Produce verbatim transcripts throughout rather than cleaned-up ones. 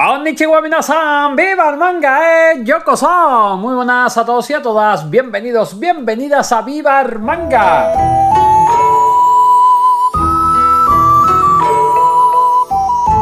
¡Konnichiwa minasan! ¡Viva el manga! ¡Eh! ¡Yoko-san! Muy buenas a todos y a todas. Bienvenidos, bienvenidas a Viva Er Manga.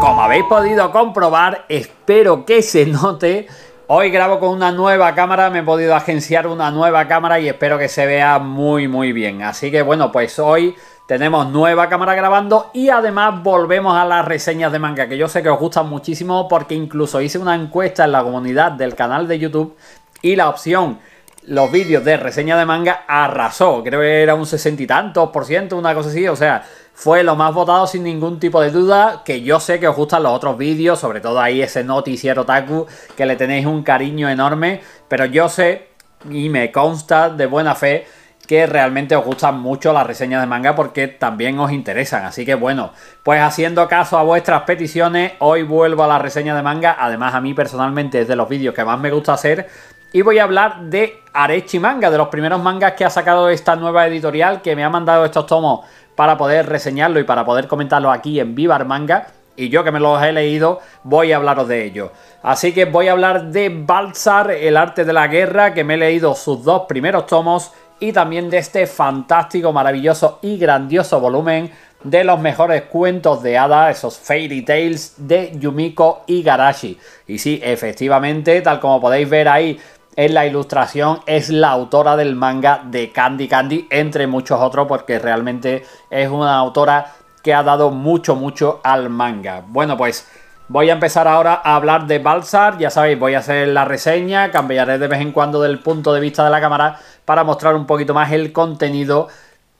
Como habéis podido comprobar, espero que se note. Hoy grabo con una nueva cámara, me he podido agenciar una nueva cámara y espero que se vea muy muy bien. Así que bueno, pues hoy tenemos nueva cámara grabando y además volvemos a las reseñas de manga, que yo sé que os gustan muchísimo porque incluso hice una encuesta en la comunidad del canal de YouTube y la opción los vídeos de reseña de manga arrasó. Creo que era un sesenta y tantos por ciento, una cosa así, o sea, fue lo más votado sin ningún tipo de duda. Que yo sé que os gustan los otros vídeos, sobre todo ahí ese noticiero otaku, que le tenéis un cariño enorme, pero yo sé y me consta de buena fe que realmente os gustan mucho las reseñas de manga porque también os interesan. Así que bueno, pues haciendo caso a vuestras peticiones, hoy vuelvo a la reseña de manga. Además, a mí personalmente es de los vídeos que más me gusta hacer. Y voy a hablar de Arechi Manga, de los primeros mangas que ha sacado esta nueva editorial, que me ha mandado estos tomos para poder reseñarlo y para poder comentarlo aquí en Viva Er Manga. Y yo, que me los he leído, voy a hablaros de ello. Así que voy a hablar de Baltzar, el arte de la guerra, que me he leído sus dos primeros tomos, y también de este fantástico, maravilloso y grandioso volumen de los mejores cuentos de hadas, esos fairy tales de Yumiko Igarashi. Y sí, efectivamente, tal como podéis ver ahí en la ilustración, es la autora del manga de Candy Candy, entre muchos otros, porque realmente es una autora que ha dado mucho, mucho al manga. Bueno, pues voy a empezar ahora a hablar de Baltzar. Ya sabéis, voy a hacer la reseña, cambiaré de vez en cuando del punto de vista de la cámara para mostrar un poquito más el contenido,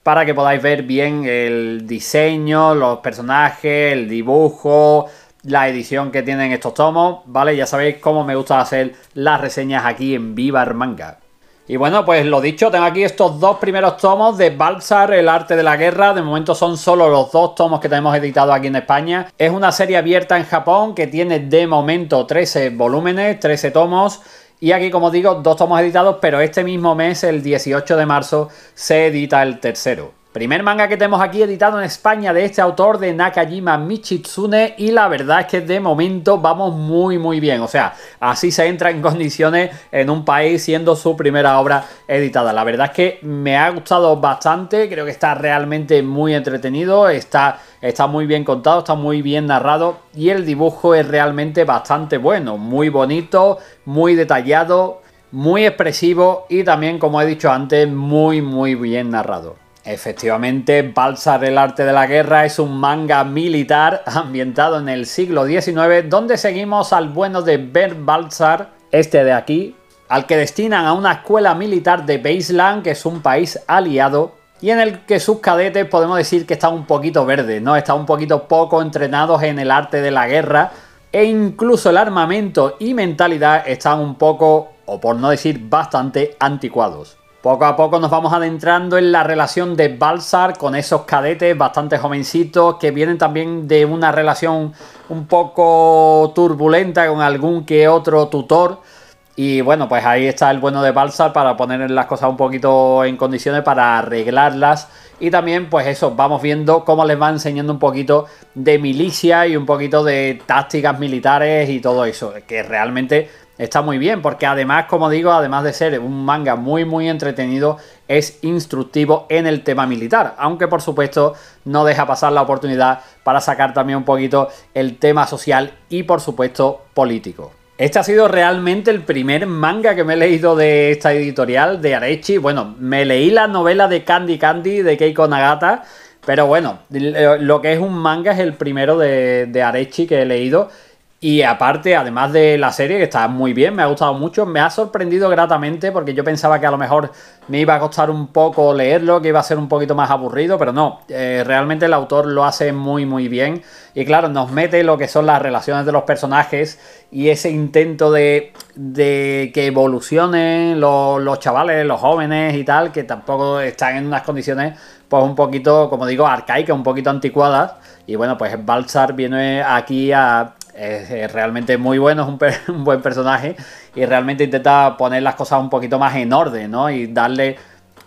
para que podáis ver bien el diseño, los personajes, el dibujo, la edición que tienen estos tomos, ¿vale? Ya sabéis cómo me gusta hacer las reseñas aquí en Viva Er Manga. Y bueno, pues lo dicho, tengo aquí estos dos primeros tomos de Baltzar, el arte de la guerra. De momento son solo los dos tomos que tenemos editados aquí en España. Es una serie abierta en Japón que tiene de momento trece volúmenes, trece tomos. Y aquí, como digo, dos tomos editados, pero este mismo mes, el dieciocho de marzo, se edita el tercero. Primer manga que tenemos aquí editado en España de este autor, de Nakajima Michitsune, y la verdad es que de momento vamos muy muy bien. O sea, así se entra en condiciones en un país siendo su primera obra editada. La verdad es que me ha gustado bastante, creo que está realmente muy entretenido, está, está muy bien contado, está muy bien narrado y el dibujo es realmente bastante bueno, muy bonito, muy detallado, muy expresivo y también, como he dicho antes, muy muy bien narrado. Efectivamente, Baltzar, el arte de la guerra, es un manga militar ambientado en el siglo diecinueve, donde seguimos al bueno de Ver Baltzar, este de aquí, al que destinan a una escuela militar de Baseland, que es un país aliado, y en el que sus cadetes podemos decir que están un poquito verdes, ¿no? Están un poquito poco entrenados en el arte de la guerra, e incluso el armamento y mentalidad están un poco, o por no decir bastante, anticuados. Poco a poco nos vamos adentrando en la relación de Baltzar con esos cadetes bastante jovencitos que vienen también de una relación un poco turbulenta con algún que otro tutor. Y bueno, pues ahí está el bueno de Baltzar para poner las cosas un poquito en condiciones, para arreglarlas. Y también, pues eso, vamos viendo cómo les va enseñando un poquito de milicia y un poquito de tácticas militares y todo eso, que realmente está muy bien, porque además, como digo, además de ser un manga muy muy entretenido, es instructivo en el tema militar, aunque por supuesto no deja pasar la oportunidad para sacar también un poquito el tema social y por supuesto político. Este ha sido realmente el primer manga que me he leído de esta editorial, de Arechi. Bueno, me leí la novela de Candy Candy de Keiko Nagata, pero bueno, lo que es un manga es el primero de, de Arechi que he leído. Y aparte, además de la serie, que está muy bien, me ha gustado mucho, me ha sorprendido gratamente, porque yo pensaba que a lo mejor me iba a costar un poco leerlo, que iba a ser un poquito más aburrido, pero no, eh, realmente el autor lo hace muy muy bien. Y claro, nos mete lo que son las relaciones de los personajes y ese intento de, de que evolucionen los, los chavales, los jóvenes y tal, que tampoco están en unas condiciones pues un poquito, como digo, arcaicas, un poquito anticuadas. Y bueno, pues Baltzar viene aquí a... Es realmente muy bueno, es un, per un buen personaje y realmente intenta poner las cosas un poquito más en orden, ¿no? Y darle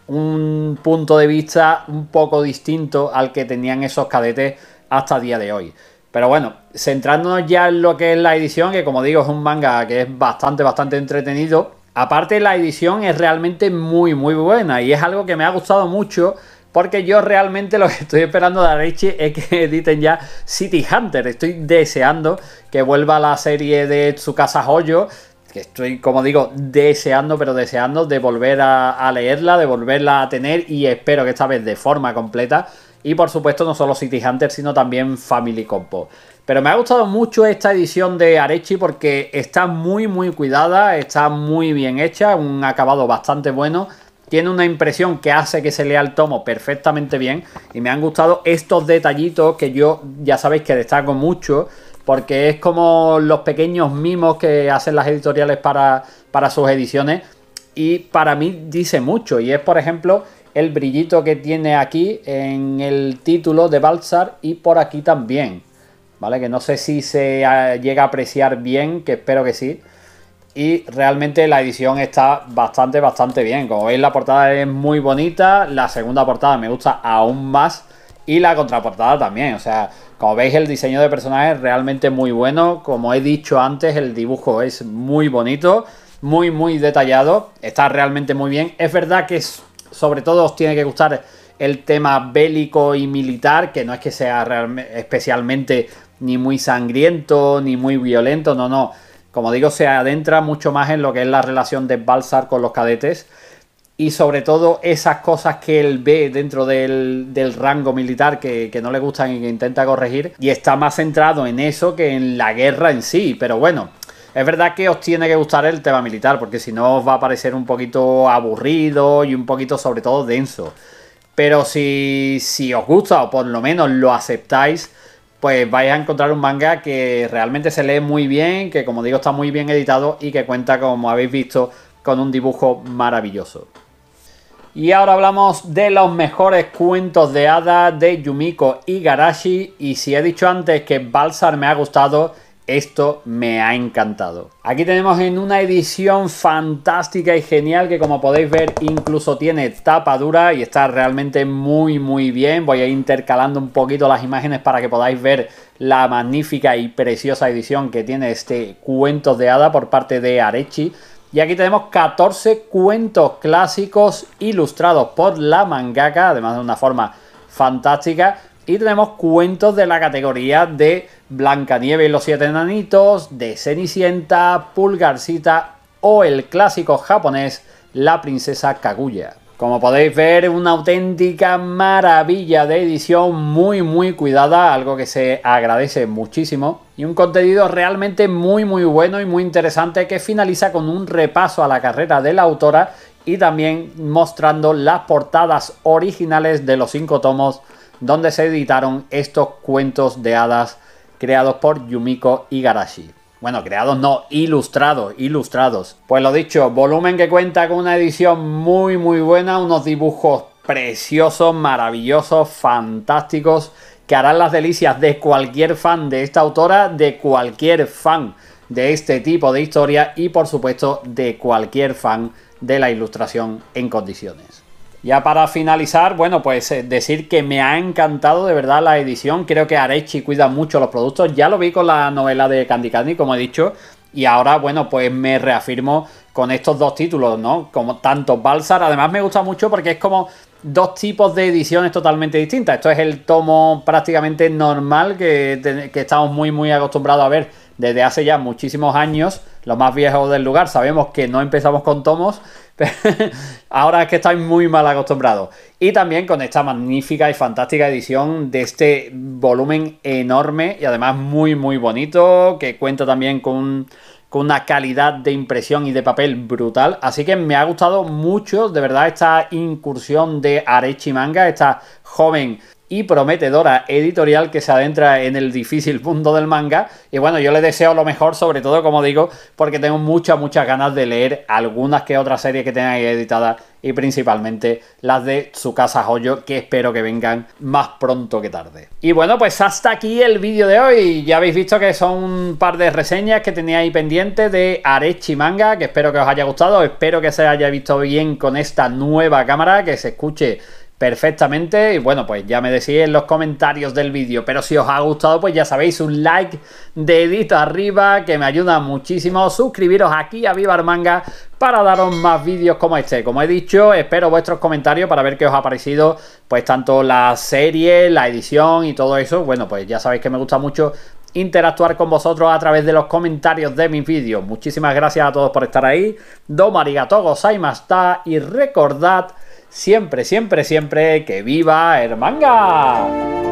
un punto de vista un poco distinto al que tenían esos cadetes hasta el día de hoy. Pero bueno, centrándonos ya en lo que es la edición, que como digo es un manga que es bastante, bastante entretenido. Aparte, la edición es realmente muy, muy buena y es algo que me ha gustado mucho, porque yo realmente lo que estoy esperando de Arechi es que editen ya City Hunter. Estoy deseando que vuelva la serie de Tsukasa Hojo, que estoy, como digo, deseando, pero deseando de volver a, a leerla, de volverla a tener, y espero que esta vez de forma completa. Y por supuesto no solo City Hunter, sino también Family Compo. Pero me ha gustado mucho esta edición de Arechi porque está muy muy cuidada, está muy bien hecha, un acabado bastante bueno. Tiene una impresión que hace que se lea el tomo perfectamente bien. Y me han gustado estos detallitos que yo ya sabéis que destaco mucho, porque es como los pequeños mimos que hacen las editoriales para, para sus ediciones. Y para mí dice mucho. Y es, por ejemplo, el brillito que tiene aquí en el título de Baltzar y por aquí también, ¿vale? Que no sé si se llega a apreciar bien, que espero que sí. Y realmente la edición está bastante, bastante bien. Como veis, la portada es muy bonita, la segunda portada me gusta aún más y la contraportada también. O sea, como veis, el diseño de personajes es realmente muy bueno. Como he dicho antes, el dibujo es muy bonito, muy, muy detallado. Está realmente muy bien. Es verdad que es... sobre todo os tiene que gustar el tema bélico y militar, que no es que sea especialmente ni muy sangriento ni muy violento, no, no. Como digo, se adentra mucho más en lo que es la relación de Baltzar con los cadetes y sobre todo esas cosas que él ve dentro del, del rango militar que, que no le gustan y que intenta corregir, y está más centrado en eso que en la guerra en sí, pero bueno. Es verdad que os tiene que gustar el tema militar, porque si no os va a parecer un poquito aburrido y un poquito, sobre todo, denso. Pero si, si os gusta o por lo menos lo aceptáis, pues vais a encontrar un manga que realmente se lee muy bien, que como digo está muy bien editado y que cuenta, como habéis visto, con un dibujo maravilloso. Y ahora hablamos de los mejores cuentos de hadas de Yumiko Igarashi. Y si he dicho antes que Baltzar me ha gustado, esto me ha encantado. Aquí tenemos en una edición fantástica y genial que, como podéis ver, incluso tiene tapa dura y está realmente muy muy bien. Voy a ir intercalando un poquito las imágenes para que podáis ver la magnífica y preciosa edición que tiene este Cuentos de Hada por parte de Arechi. Y aquí tenemos catorce cuentos clásicos ilustrados por la mangaka, además de una forma fantástica. Y tenemos cuentos de la categoría de Blancanieves y los siete enanitos, de Cenicienta, Pulgarcita o el clásico japonés La princesa Kaguya. Como podéis ver, una auténtica maravilla de edición, muy muy cuidada, algo que se agradece muchísimo. Y un contenido realmente muy muy bueno y muy interesante que finaliza con un repaso a la carrera de la autora y también mostrando las portadas originales de los cinco tomos donde se editaron estos cuentos de hadas creados por Yumiko Igarashi. Bueno, creados no, ilustrados, ilustrados. Pues lo dicho, volumen que cuenta con una edición muy muy buena, unos dibujos preciosos, maravillosos, fantásticos, que harán las delicias de cualquier fan de esta autora, de cualquier fan de este tipo de historia y por supuesto de cualquier fan de la ilustración en condiciones. Ya para finalizar, bueno, pues decir que me ha encantado de verdad la edición. Creo que Arechi cuida mucho los productos. Ya lo vi con la novela de Candy Candy, como he dicho. Y ahora, bueno, pues me reafirmo con estos dos títulos, ¿no? Como tanto Baltzar. Además me gusta mucho porque es como dos tipos de ediciones totalmente distintas. Esto es el tomo prácticamente normal que, que estamos muy, muy acostumbrados a ver desde hace ya muchísimos años. Los más viejos del lugar sabemos que no empezamos con tomos. Ahora es que estáis muy mal acostumbrados. Y también con esta magnífica y fantástica edición de este volumen enorme y además muy muy bonito, que cuenta también con, con una calidad de impresión y de papel brutal. Así que me ha gustado mucho de verdad esta incursión de Arechi Manga, esta joven y prometedora editorial que se adentra en el difícil mundo del manga. Y bueno, yo le deseo lo mejor, sobre todo, como digo, porque tengo muchas, muchas ganas de leer algunas que otras series que tengan ahí editadas y principalmente las de Tsukasa Hojo, que espero que vengan más pronto que tarde. Y bueno, pues hasta aquí el vídeo de hoy. Ya habéis visto que son un par de reseñas que tenía ahí pendiente de Arechi Manga, que espero que os haya gustado, espero que se haya visto bien con esta nueva cámara, que se escuche perfectamente. Y bueno, pues ya me decís en los comentarios del vídeo. Pero si os ha gustado, pues ya sabéis, un like, dedito arriba, que me ayuda muchísimo. Suscribiros aquí a Viva Er Manga para daros más vídeos como este. Como he dicho, espero vuestros comentarios para ver qué os ha parecido, pues tanto la serie, la edición y todo eso. Bueno, pues ya sabéis que me gusta mucho interactuar con vosotros a través de los comentarios de mis vídeos. Muchísimas gracias a todos por estar ahí. Domo arigatou gozaimashita y recordad siempre, siempre, siempre que viva Er Manga.